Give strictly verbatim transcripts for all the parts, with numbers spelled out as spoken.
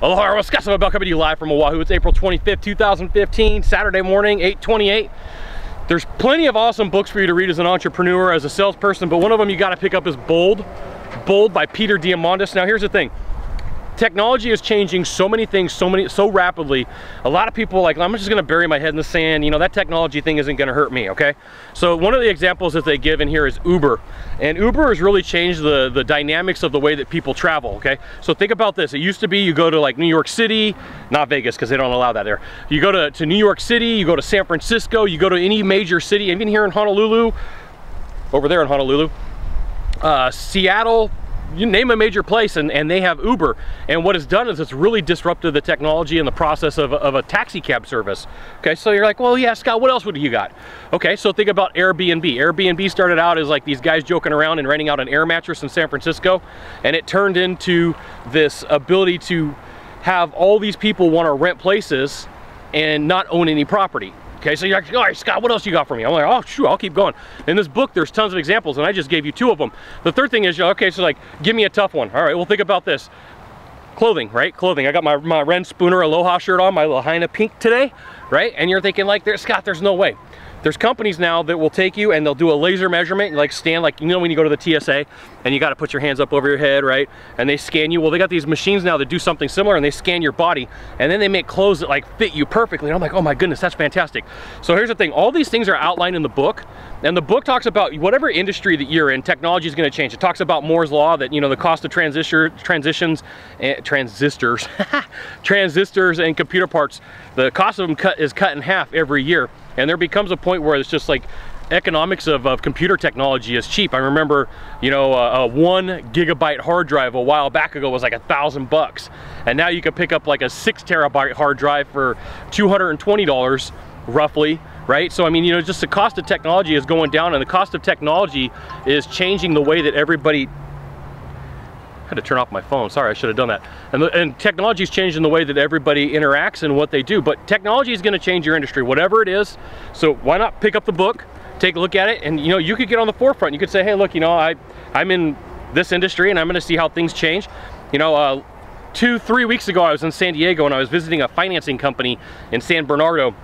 Aloha, what's up? I'm coming to you live from Oahu. It's April twenty-fifth, two thousand fifteen, Saturday morning, eight twenty-eight. There's plenty of awesome books for you to read as an entrepreneur, as a salesperson, but one of them you gotta pick up is Bold. Bold by Peter Diamandis. Now here's the thing. Technology is changing so many things, so many, so rapidly. A lot of people are like, I'm just gonna bury my head in the sand. You know, that technology thing isn't gonna hurt me, okay? So one of the examples that they give in here is Uber. And Uber has really changed the, the dynamics of the way that people travel, okay? So think about this. It used to be you go to like New York City, not Vegas, because they don't allow that there. You go to, to New York City, you go to San Francisco, you go to any major city, even here in Honolulu, over there in Honolulu, uh, Seattle, you name a major place, and, and they have Uber. And what it's done is it's really disrupted the technology and the process of, of a taxi cab service. Okay, so you're like, well, yeah, Scott, what else would you got? Okay, so think about Airbnb. Airbnb started out as like these guys joking around and renting out an air mattress in San Francisco, and it turned into this ability to have all these people want to rent places and not own any property. Okay, so you're like, all right, Scott, what else you got for me? I'm like, oh, shoot, I'll keep going. In this book, there's tons of examples, and I just gave you two of them. The third thing is, you're like, okay, so like, give me a tough one. All right, well, think about this. Clothing, right? Clothing. I got my, my Ren Spooner Aloha shirt on, my Lahaina pink today, right? And you're thinking like, there's, Scott, there's no way. There's companies now that will take you and they'll do a laser measurement, like stand, like, you know when you go to the T S A and you got to put your hands up over your head, right? And they scan you. Well, they got these machines now that do something similar, and they scan your body, and then they make clothes that like fit you perfectly. And I'm like, oh my goodness, that's fantastic. So here's the thing. All these things are outlined in the book, and the book talks about whatever industry that you're in, technology is going to change. It talks about Moore's law, that, you know, the cost of transistor, transitions, and transistors, transistors and computer parts, the cost of them cut is cut in half every year. And there becomes a point where it's just like economics of, of computer technology is cheap. I remember, you know, a, a one gigabyte hard drive a while back ago was like a thousand bucks. And now you can pick up like a six terabyte hard drive for two hundred twenty dollars roughly, right? So, I mean, you know, just the cost of technology is going down, and the cost of technology is changing the way that everybody I had to turn off my phone. Sorry, I should have done that. And, and technology is changing the way that everybody interacts and what they do. But technology is going to change your industry, whatever it is. So why not pick up the book, take a look at it, and, you know, you could get on the forefront. You could say, hey, look, you know, I, I'm in this industry, and I'm going to see how things change. You know, uh, two, three weeks ago, I was in San Diego, and I was visiting a financing company in San Bernardo.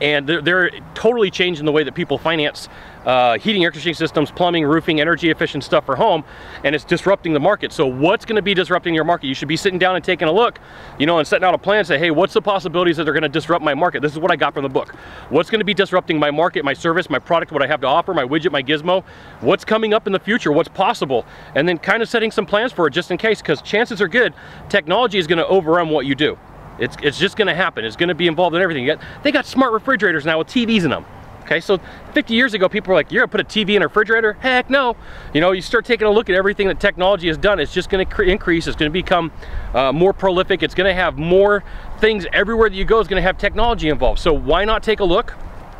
And they're, they're totally changing the way that people finance uh, heating, air conditioning systems, plumbing, roofing, energy efficient stuff for home, and it's disrupting the market. So what's going to be disrupting your market? You should be sitting down and taking a look, you know, and setting out a plan and say, hey, what's the possibilities that they're going to disrupt my market? This is what I got from the book. What's going to be disrupting my market, my service, my product, what I have to offer, my widget, my gizmo? What's coming up in the future? What's possible? And then kind of setting some plans for it just in case, because chances are good, technology is going to overrun what you do. It's, it's just gonna happen. It's gonna be involved in everything. You got, they got smart refrigerators now with T Vs in them. Okay, so fifty years ago, people were like, you're gonna put a T V in a refrigerator? Heck no. You know, you start taking a look at everything that technology has done, it's just gonna increase, it's gonna become uh, more prolific, it's gonna have more things everywhere that you go is gonna have technology involved. So why not take a look?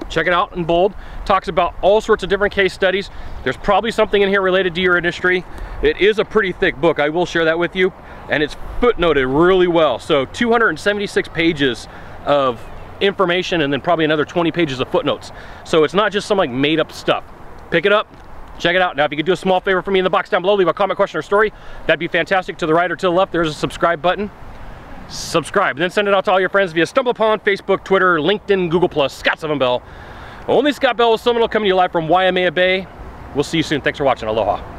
Check it out in Bold. Talks about all sorts of different case studies. There's probably something in here related to your industry. It is a pretty thick book, I will share that with you. And it's footnoted really well. So two hundred seventy-six pages of information, and then probably another twenty pages of footnotes. So it's not just some like made up stuff. Pick it up, check it out. Now, if you could do a small favor for me in the box down below, leave a comment, question, or story. That'd be fantastic. To the right or to the left, there's a subscribe button. Subscribe, and then send it out to all your friends via StumbleUpon, Facebook, Twitter, LinkedIn, Google Plus, Scott Seven Bell. Only Scott Bell with Seminole, coming to you live from Waimea Bay. We'll see you soon. Thanks for watching. Aloha.